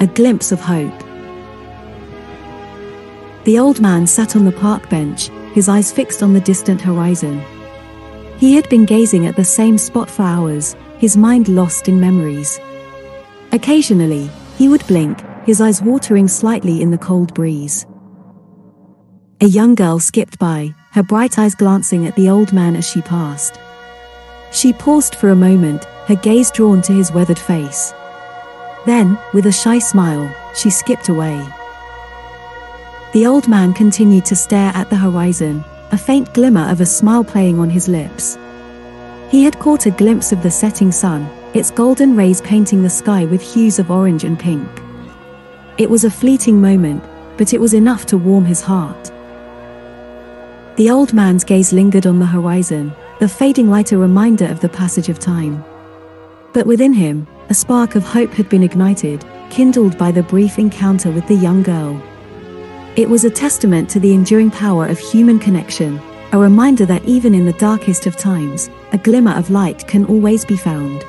a glimpse of hope. The old man sat on the park bench, his eyes fixed on the distant horizon. He had been gazing at the same spot for hours, his mind lost in memories. Occasionally, he would blink, his eyes watering slightly in the cold breeze. A young girl skipped by, her bright eyes glancing at the old man as she passed. She paused for a moment, her gaze drawn to his weathered face. Then, with a shy smile, she skipped away. The old man continued to stare at the horizon, a faint glimmer of a smile playing on his lips. He had caught a glimpse of the setting sun, its golden rays painting the sky with hues of orange and pink. It was a fleeting moment, but it was enough to warm his heart. The old man's gaze lingered on the horizon, the fading light a reminder of the passage of time. But within him, a spark of hope had been ignited, kindled by the brief encounter with the young girl. It was a testament to the enduring power of human connection, a reminder that even in the darkest of times, a glimmer of light can always be found.